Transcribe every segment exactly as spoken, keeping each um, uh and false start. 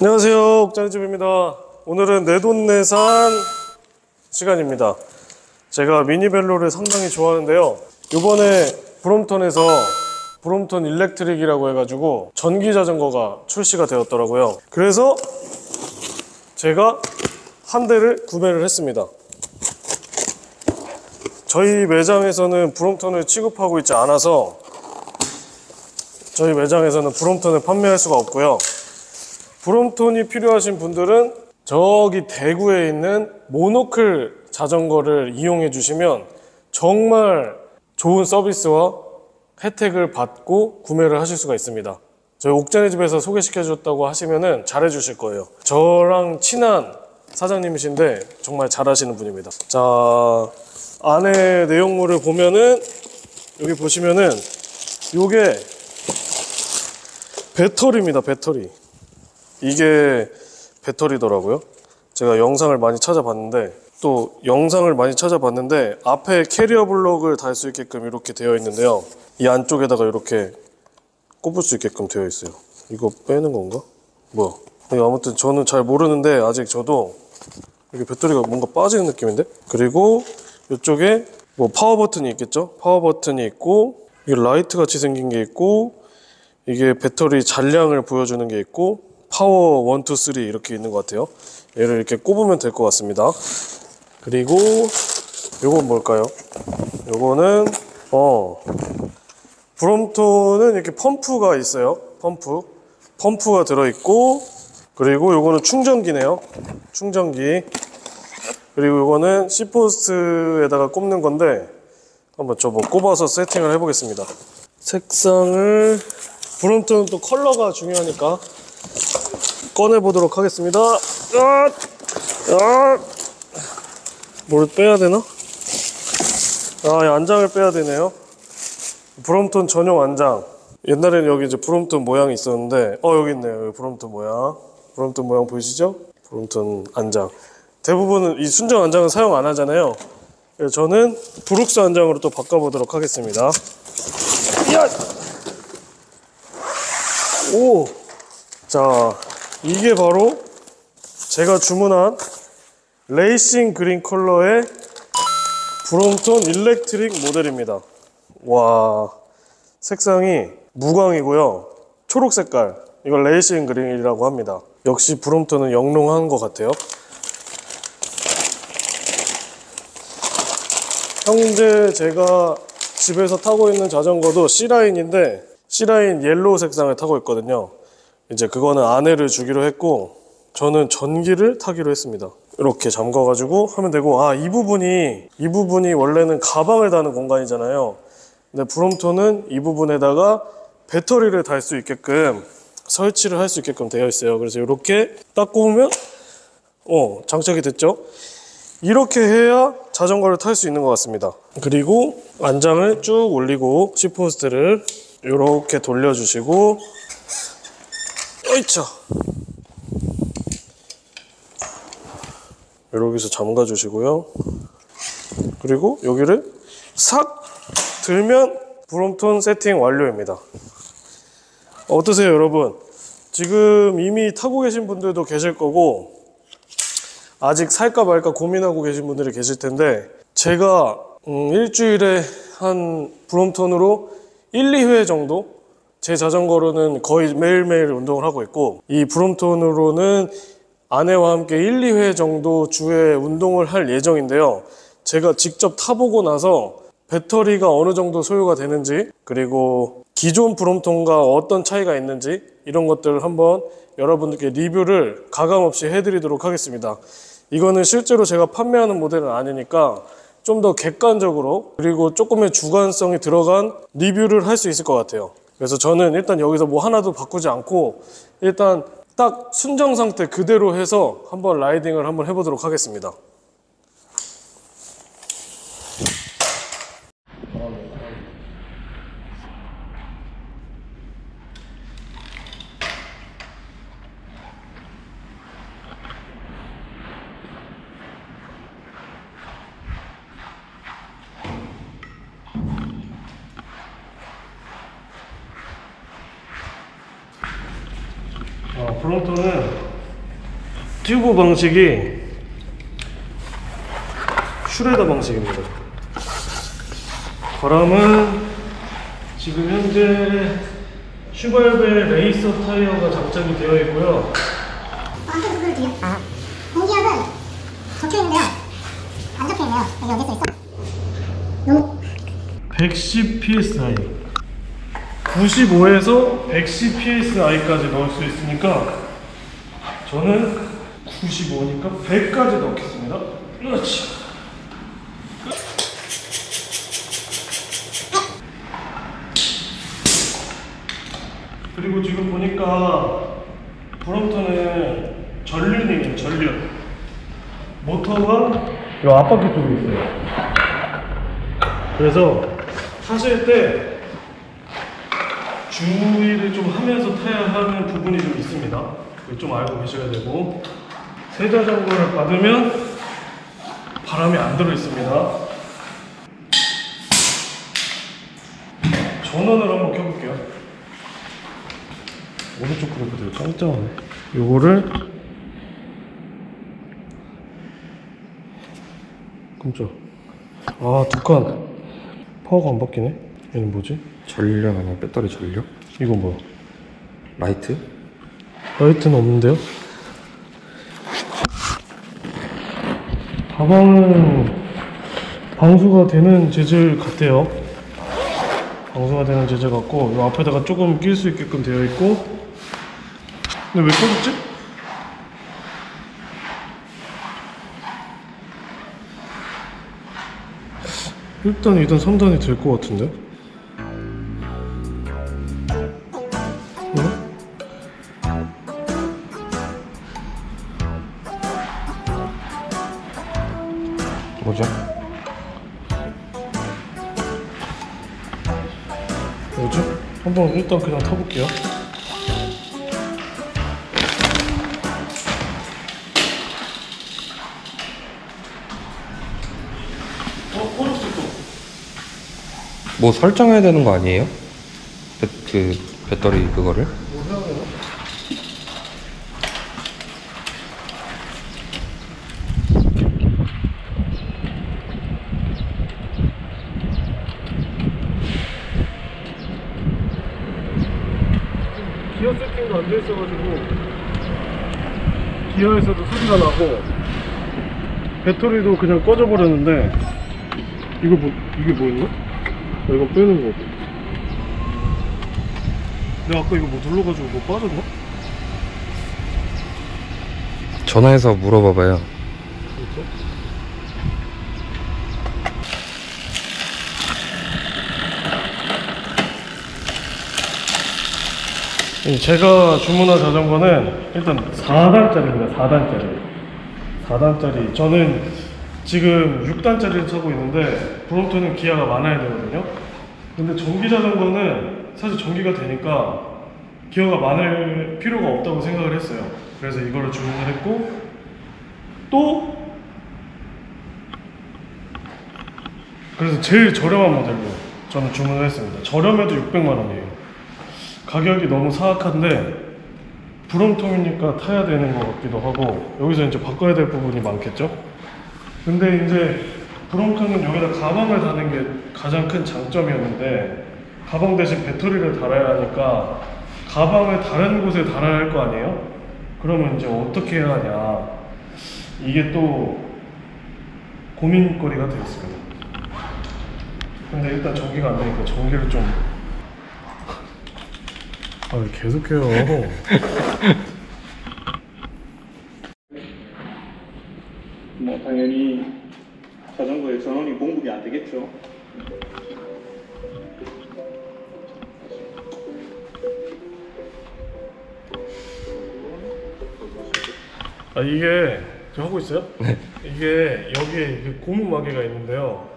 안녕하세요, 옥자리집입니다. 오늘은 내돈내산 시간입니다. 제가 미니벨로를 상당히 좋아하는데요, 요번에 브롬톤에서 브롬톤 일렉트릭이라고 해가지고 전기자전거가 출시가 되었더라고요. 그래서 제가 한 대를 구매를 했습니다. 저희 매장에서는 브롬톤을 취급하고 있지 않아서 저희 매장에서는 브롬톤을 판매할 수가 없고요, 브롬톤이 필요하신 분들은 저기 대구에 있는 모노클 자전거를 이용해 주시면 정말 좋은 서비스와 혜택을 받고 구매를 하실 수가 있습니다. 저희 옥자네 집에서 소개시켜 줬다고 하시면 잘해 주실 거예요. 저랑 친한 사장님이신데 정말 잘하시는 분입니다. 자, 안에 내용물을 보면은 여기 보시면은 요게 배터리입니다. 배터리. 이게 배터리더라고요. 제가 영상을 많이 찾아봤는데 또 영상을 많이 찾아봤는데 앞에 캐리어 블럭을 달 수 있게끔 이렇게 되어 있는데요, 이 안쪽에다가 이렇게 꼽을 수 있게끔 되어 있어요. 이거 빼는 건가? 뭐야? 아무튼 저는 잘 모르는데 아직 저도 이게 배터리가 뭔가 빠지는 느낌인데? 그리고 이쪽에 뭐 파워 버튼이 있겠죠? 파워 버튼이 있고, 이게 라이트같이 생긴 게 있고, 이게 배터리 잔량을 보여주는 게 있고, 파워 일, 이, 삼 이렇게 있는 것 같아요. 얘를 이렇게 꼽으면 될 것 같습니다. 그리고 요건 뭘까요? 요거는 어 브롬톤은 이렇게 펌프가 있어요. 펌프 펌프가 들어있고, 그리고 요거는 충전기네요. 충전기. 그리고 요거는 C포스트에다가 꼽는 건데 한번 저뭐 꼽아서 세팅을 해보겠습니다. 색상을 브롬톤은 또 컬러가 중요하니까 꺼내보도록 하겠습니다. 아! 아! 뭘 빼야 되나? 아, 이 안장을 빼야 되네요. 브롬톤 전용 안장. 옛날에는 여기 이제 브롬톤 모양이 있었는데, 어, 여기 있네요. 여기 브롬톤 모양. 브롬톤 모양 보이시죠? 브롬톤 안장. 대부분은 이 순정 안장은 사용 안 하잖아요. 저는 브룩스 안장으로 또 바꿔보도록 하겠습니다. 야! 오! 자, 이게 바로 제가 주문한 레이싱 그린 컬러의 브롬톤 일렉트릭 모델입니다. 와, 색상이 무광이고요, 초록 색깔, 이걸 레이싱 그린이라고 합니다. 역시 브롬톤은 영롱한 것 같아요. 현재 제가 집에서 타고 있는 자전거도 C라인인데 C라인 옐로우 색상을 타고 있거든요. 이제 그거는 아내를 주기로 했고 저는 전기를 타기로 했습니다. 이렇게 잠가 가지고 하면 되고, 아, 이 부분이 이 부분이 원래는 가방을 다는 공간이잖아요. 근데 브롬톤은 이 부분에다가 배터리를 달 수 있게끔 설치를 할 수 있게끔 되어 있어요. 그래서 이렇게 딱 꼽으면 어 장착이 됐죠. 이렇게 해야 자전거를 탈 수 있는 것 같습니다. 그리고 안장을 쭉 올리고 C포스트를 이렇게 돌려주시고, 어이차, 여기서 잠가 주시고요. 그리고 여기를 싹 들면 브롬톤 세팅 완료입니다. 어떠세요, 여러분? 지금 이미 타고 계신 분들도 계실 거고 아직 살까 말까 고민하고 계신 분들이 계실 텐데, 제가 음, 일주일에 한 브롬톤으로 일, 이 회 정도, 제 자전거로는 거의 매일매일 운동을 하고 있고 이 브롬톤으로는 아내와 함께 일, 이 회 정도 주에 운동을 할 예정인데요, 제가 직접 타보고 나서 배터리가 어느 정도 소요가 되는지, 그리고 기존 브롬톤과 어떤 차이가 있는지 이런 것들을 한번 여러분들께 리뷰를 가감없이 해드리도록 하겠습니다. 이거는 실제로 제가 판매하는 모델은 아니니까 좀 더 객관적으로, 그리고 조금의 주관성이 들어간 리뷰를 할 수 있을 것 같아요. 그래서 저는 일단 여기서 뭐 하나도 바꾸지 않고 일단 딱 순정 상태 그대로 해서 한번 라이딩을 한번 해보도록 하겠습니다. 브롬톤은 튜브 방식이 슈레더 방식입니다. 바람은 지금 현재 슈발베 레이서 타이어가 장착이 되어 있고요. 아, 공기압은 적혀있는데요. 안 적혀있네요. 여기 어디 써있어? 너무 백십 피에스아이, 구십오에서 백십 피에스아이까지 넣을 수 있으니까 저는 구십오니까 백까지 넣겠습니다. 그렇지. 그리고 지금 보니까 브롬톤은 전륜이에요. 전륜. 모터가 이 앞바퀴 쪽에 있어요. 그래서 타실 때 주의를 좀 하면서 타야 하는 부분이 좀 있습니다. 좀 알고 계셔야 되고, 세자 점검을 받으면 바람이 안 들어 있습니다. 전원을 한번 켜볼게요. 오른쪽 그래프들 깜짝이야. 요거를 깜짝. 아, 두 칸. 파워가 안 바뀌네. 얘는 뭐지? 전력 아니야? 배터리 전력? 이건 뭐야? 라이트? 라이트는 없는데요? 가방은 방수가 되는 재질 같아요. 방수가 되는 재질 같고, 이 앞에다가 조금 낄 수 있게끔 되어 있고. 근데 왜 꺼졌지? 일단 이단 삼단이 될 것 같은데? 뭐죠? 뭐죠? 한번 일단 그냥 타볼게요. 어? 꺼졌어 또. 뭐 설정해야 되는 거 아니에요? 배, 그 배터리 그거를? 뭐 해야 되나? 기어 세팅도 안 돼 있어가지고 기어에서도 소리가 나고 배터리도 그냥 꺼져버렸는데. 이거 뭐.. 이게 뭐였나? 나 이거 빼는 거 같아. 내가 아까 이거 뭐 눌러가지고 뭐 빠졌나? 전화해서 물어봐봐요. 진짜? 제가 주문한 자전거는 일단 사단짜리입니다. 사단짜리. 사단짜리. 저는 지금 육단짜리를 타고 있는데, 브롬톤은 기아가 많아야 되거든요. 근데 전기 자전거는 사실 전기가 되니까 기어가 많을 필요가 없다고 생각을 했어요. 그래서 이거를 주문을 했고, 또 그래서 제일 저렴한 모델로 저는 주문을 했습니다. 저렴해도 육백만 원이에요. 가격이 너무 사악한데 브롬톤이니까 타야 되는 것 같기도 하고, 여기서 이제 바꿔야 될 부분이 많겠죠? 근데 이제 브롬톤은 여기다 가방을 다는 게 가장 큰 장점이었는데, 가방 대신 배터리를 달아야 하니까 가방을 다른 곳에 달아야 할 거 아니에요? 그러면 이제 어떻게 해야 하냐, 이게 또 고민거리가 되었습니다. 근데 일단 전기가 안 되니까 전기를 좀... 아, 왜 계속해요. 뭐 당연히 자전거에 전원이 공급이 안 되겠죠. 아, 이게 지금 하고 있어요? 네. 이게 여기에 고무마개가 있는데요,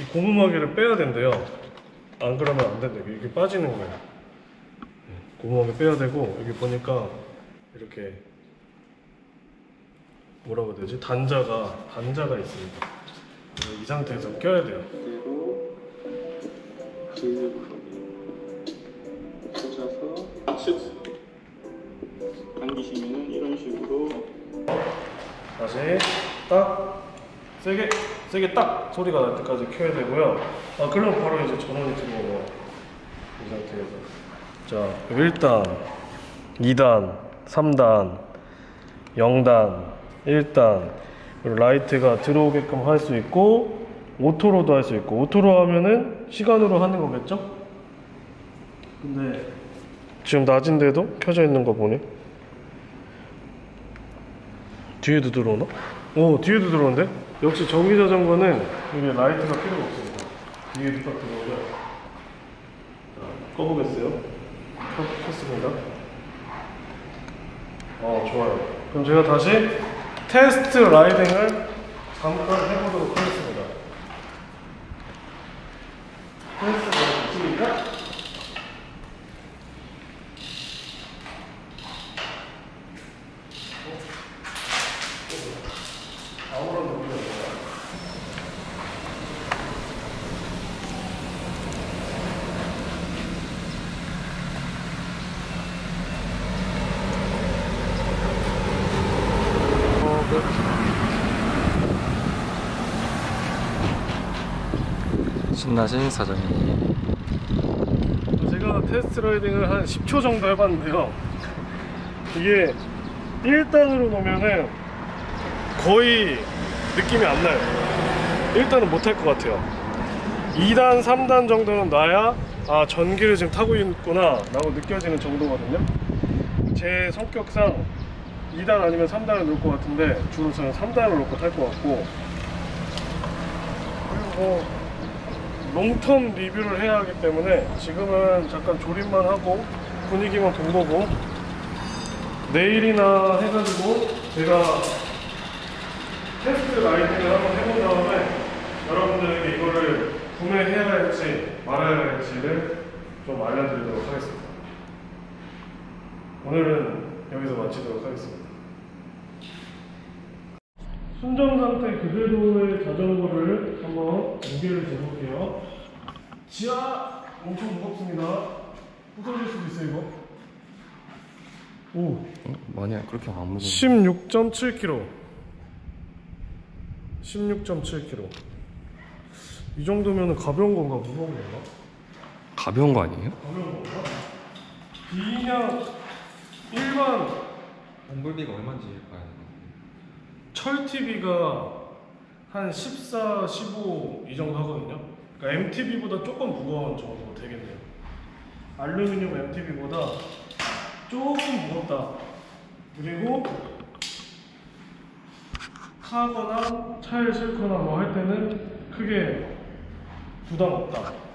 이 고무마개를 빼야 된대요. 안 그러면 안 된대요. 이게 빠지는 거예요. 고무하게 빼야 되고, 여기 보니까 이렇게 뭐라고 해야 되지? 단자가 단자가 있습니다. 그래서 이 상태에서 껴야 돼요. 그대로 꽂아서 당기시면 이쪽으로 다시 딱 세게 세게 딱 소리가 날 때까지 켜야 되고요. 아 그럼 바로 이제 전원이 들어와요. 이 상태에서 자 일 단, 이 단, 삼 단, 영 단, 일 단 그리고 라이트가 들어오게끔 할 수 있고 오토로도 할 수 있고 오토로 하면은 시간으로 하는 거겠죠? 근데 지금 낮인데도 켜져 있는 거 보니 뒤에도 들어오나? 오 뒤에도 들어오는데? 역시 전기자전거는 이게 라이트가 필요가 없습니다. 뒤에도 딱 들어오죠. 자 꺼보겠어요. 켰, 켰습니다. 어 좋아요. 그럼 제가 다시 테스트 라이딩을 잠깐 해보도록 하겠습니다. 테스트 라이딩 신나신 사장님. 제가 테스트 라이딩을 한 십 초 정도 해봤는데요. 이게 일 단으로 놓으면은 거의 느낌이 안 나요. 일 단은 못할 것 같아요. 이 단, 삼 단 정도는 놔야 아 전기를 지금 타고 있구나 라고 느껴지는 정도거든요. 제 성격상 이 단 아니면 삼 단을 놓을 것 같은데 주로 저는 삼 단을 놓고 탈 것 같고 그리고 뭐 롱텀 리뷰를 해야 하기 때문에 지금은 잠깐 조립만 하고 분위기만 본 거고 내일이나 해가지고 제가 테스트 라이딩을 한번 해본 다음에 여러분들에게 이거를 구매해야 할지 말아야 할지를 좀 알려드리도록 하겠습니다. 오늘은 여기서 마치도록 하겠습니다. 순정 상태 그대로의 자전거를 한번 무게를 재볼게요. 지하 엄청 무겁습니다. 부서질 수도 있어요 이거. 오. 만약 그렇게 안 무거워. 십육 점 칠 킬로그램. 십육 점 칠 킬로그램. 이 정도면은 가벼운 건가 무거운 건가? 가벼운 거 아니에요? 가벼운 건가? 그냥 일반 엉글비가 얼마인지 봐야 되나? 철티비가 한 십사, 십오 이 정도 하거든요. 그러니까 엠티비보다 조금 무거운 정도 되겠네요. 알루미늄 엠티비보다 조금 무겁다. 그리고 타거나 차에 싣거나 뭐 할 때는 크게 부담 없다.